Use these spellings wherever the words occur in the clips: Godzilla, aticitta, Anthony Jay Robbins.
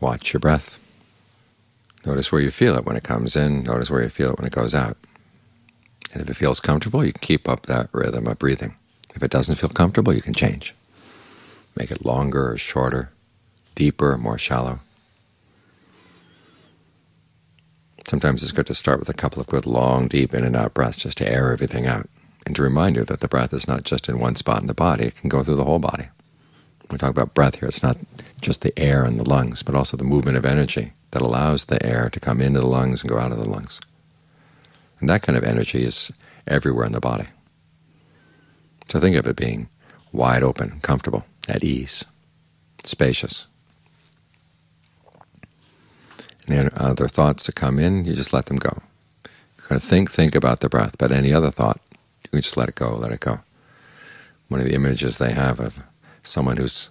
Watch your breath. Notice where you feel it when it comes in, notice where you feel it when it goes out. And if it feels comfortable, you can keep up that rhythm of breathing. If it doesn't feel comfortable, you can change. Make it longer or shorter, deeper or more shallow. Sometimes it's good to start with a couple of good long, deep in-and-out breaths just to air everything out, and to remind you that the breath is not just in one spot in the body, it can go through the whole body. When we talk about breath here, it's not just the air in the lungs, but also the movement of energy that allows the air to come into the lungs and go out of the lungs. And that kind of energy is everywhere in the body. So think of it being wide open, comfortable, at ease, spacious. And other thoughts that come in, you just let them go. You're going to think about the breath, but any other thought, you can just let it go, let it go. One of the images they have of someone whose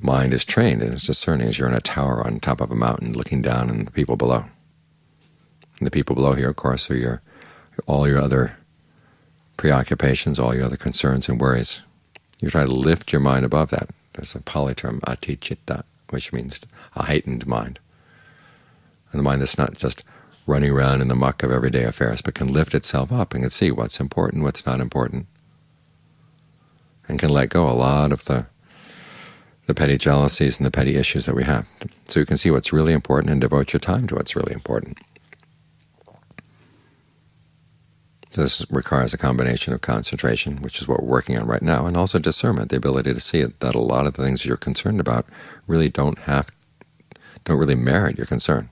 mind is trained and is discerning is you're in a tower on top of a mountain looking down on the people below. And the people below here, of course, are all your other preoccupations, all your other concerns and worries. You try to lift your mind above that. There's a Pali term, aticitta, which means a heightened mind. And the mind that's not just running around in the muck of everyday affairs, but can lift itself up and can see what's important, what's not important, and can let go a lot of the petty jealousies and the petty issues that we have. So you can see what's really important and devote your time to what's really important. So this requires a combination of concentration, which is what we're working on right now, and also discernment, the ability to see that a lot of the things you're concerned about really don't really merit your concern.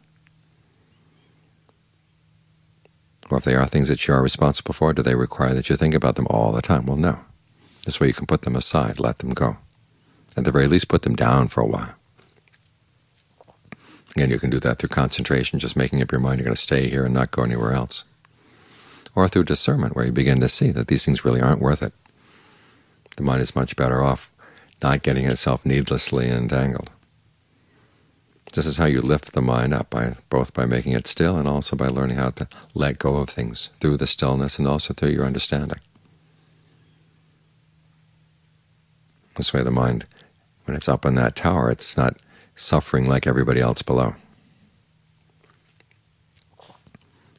Or if they are things that you are responsible for, do they require that you think about them all the time? Well, no. This way you can put them aside, let them go. At the very least, put them down for a while. Again, you can do that through concentration, just making up your mind you're going to stay here and not go anywhere else. Or through discernment, where you begin to see that these things really aren't worth it. The mind is much better off not getting itself needlessly entangled. This is how you lift the mind up, both by making it still and also by learning how to let go of things through the stillness and also through your understanding. This way the mind, when it's up in that tower, it's not suffering like everybody else below.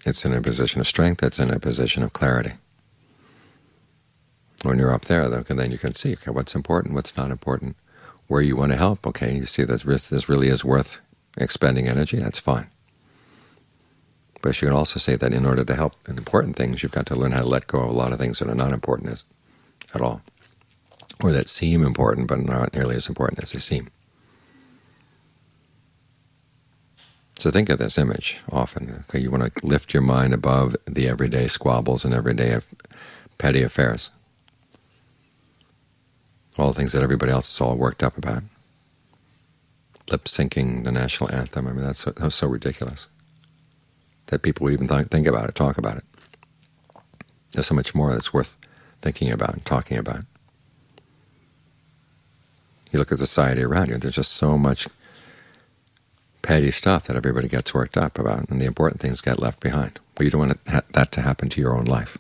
It's in a position of strength, it's in a position of clarity. When you're up there, then you can see, okay, what's important, what's not important. Where you want to help, okay, you see that this really is worth expending energy, that's fine. But you can also say that in order to help in important things, you've got to learn how to let go of a lot of things that are not important at all, or that seem important but aren't nearly as important as they seem. So think of this image often. Okay, you want to lift your mind above the everyday squabbles and everyday petty affairs. All the things that everybody else is all worked up about. Lip-syncing the national anthem, I mean, that's so ridiculous that people even think about it, talk about it. There's so much more that's worth thinking about and talking about. You look at society around you, there's just so much petty stuff that everybody gets worked up about, and the important things get left behind. Well, you don't want that to happen to your own life.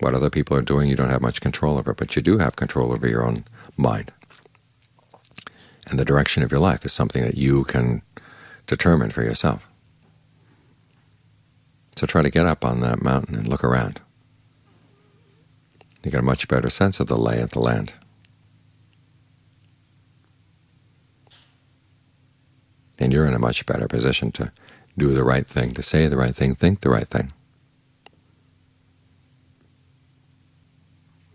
What other people are doing, you don't have much control over, but you do have control over your own mind. And the direction of your life is something that you can determine for yourself. So try to get up on that mountain and look around. You get a much better sense of the lay of the land. And you're in a much better position to do the right thing, to say the right thing, think the right thing.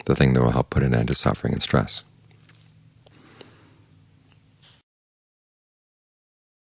The thing that will help put an end to suffering and stress.